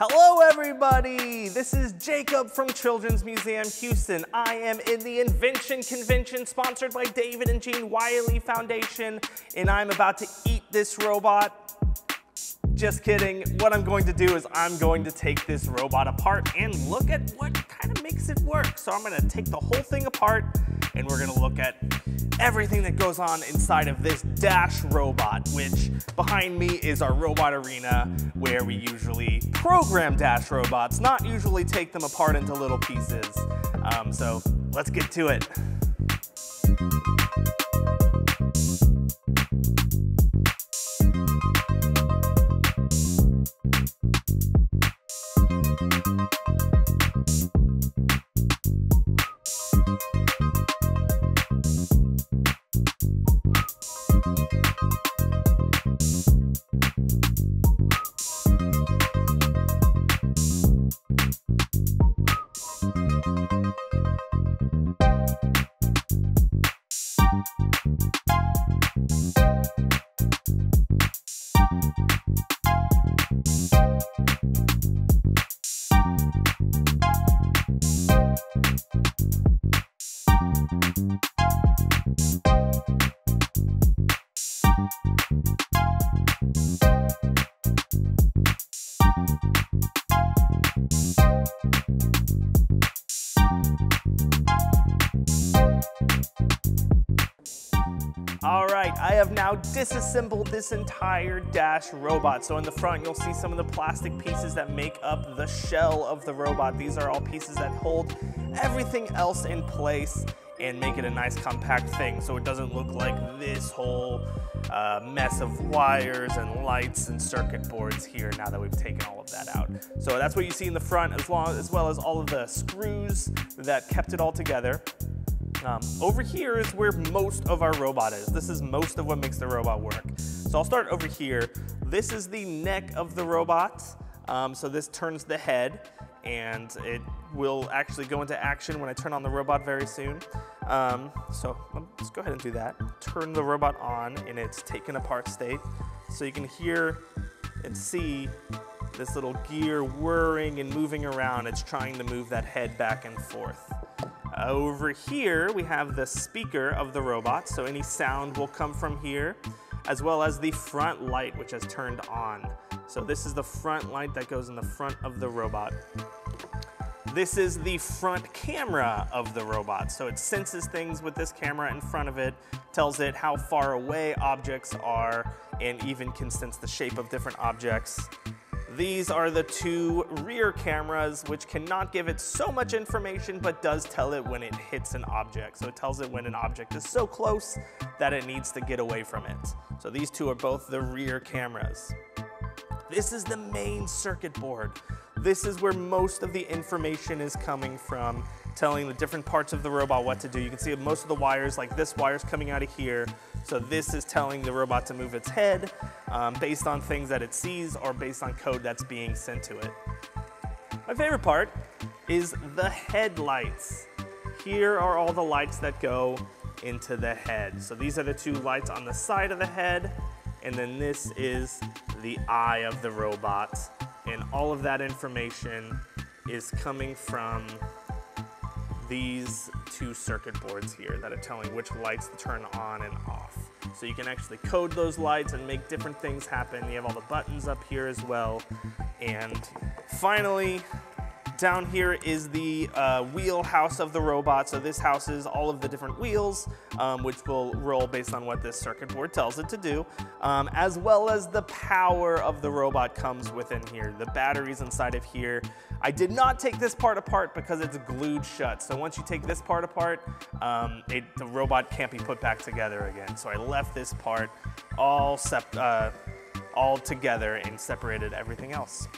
Hello everybody, this is Jacob from Children's Museum Houston. I am in the Invention Convention sponsored by David and Jean Wiley Foundation, and I'm about to eat this robot. Just kidding, what I'm going to do is I'm going to take this robot apart and look at what kind of makes it work. So I'm gonna take the whole thing apart and we're gonna look at everything that goes on inside of this Dash Robot, which behind me is our robot arena where we usually program Dash Robots, not usually take them apart into little pieces. So let's get to it. All right, I have now disassembled this entire Dash Robot. So in the front, you'll see some of the plastic pieces that make up the shell of the robot. These are all pieces that hold everything else in place and make it a nice compact thing, so it doesn't look like this whole mess of wires and lights and circuit boards here now that we've taken all of that out. So that's what you see in the front, as well as all of the screws that kept it all together. Over here is where most of our robot is. This is most of what makes the robot work. So I'll start over here. This is the neck of the robot. So this turns the head, and it will actually go into action when I turn on the robot very soon. So let's go ahead and do that. Turn the robot on in its taken apart state. So you can hear and see this little gear whirring and moving around. It's trying to move that head back and forth. Over here, we have the speaker of the robot. So any sound will come from here, as well as the front light, which has turned on. So this is the front light that goes in the front of the robot. This is the front camera of the robot. So it senses things with this camera in front of it, tells it how far away objects are, and even can sense the shape of different objects. These are the two rear cameras, which cannot give it so much information, but does tell it when it hits an object. So it tells it when an object is so close that it needs to get away from it. So these two are both the rear cameras. This is the main circuit board. This is where most of the information is coming from, telling the different parts of the robot what to do. You can see most of the wires, like this wire's coming out of here. So this is telling the robot to move its head based on things that it sees or based on code that's being sent to it. My favorite part is the headlights. Here are all the lights that go into the head. So these are the two lights on the side of the head, and then this is the eye of the robot. And all of that information is coming from these two circuit boards here that are telling which lights to turn on and off. So you can actually code those lights and make different things happen. You have all the buttons up here as well. And finally, down here is the wheelhouse of the robot. So this houses all of the different wheels, which will roll based on what this circuit board tells it to do, as well as the power of the robot comes within here. The batteries inside of here. I did not take this part apart because it's glued shut. So once you take this part apart, the robot can't be put back together again. So I left this part all together and separated everything else.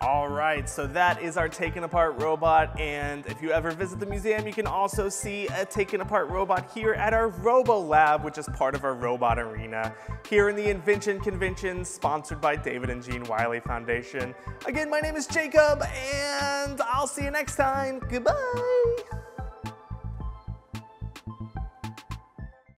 All right, so that is our taken apart robot, and if you ever visit the museum, you can also see a taken apart robot here at our Robo Lab, which is part of our robot arena here in the Invention Convention, sponsored by David and Jean Wiley Foundation. Again, my name is Jacob, and I'll see you next time. Goodbye.